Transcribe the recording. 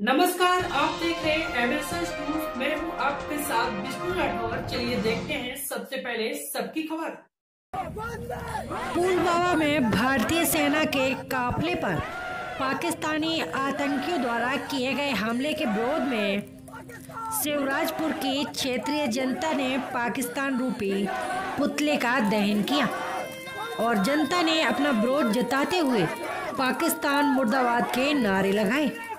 नमस्कार, आप देख रहे हैं MSS न्यूज। मैं हूं आपके साथ विश्नु राठौर। चलिए देखते हैं सबसे पहले सबकी खबर। पुलवामा में भारतीय सेना के काफिले पर पाकिस्तानी आतंकियों द्वारा किए गए हमले के विरोध में शिवराजपुर की क्षेत्रीय जनता ने पाकिस्तान रूपी पुतले का दहन किया और जनता ने अपना विरोध जताते हुए पाकिस्तान मुर्दाबाद के नारे लगाए।